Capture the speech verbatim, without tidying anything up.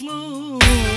what's love.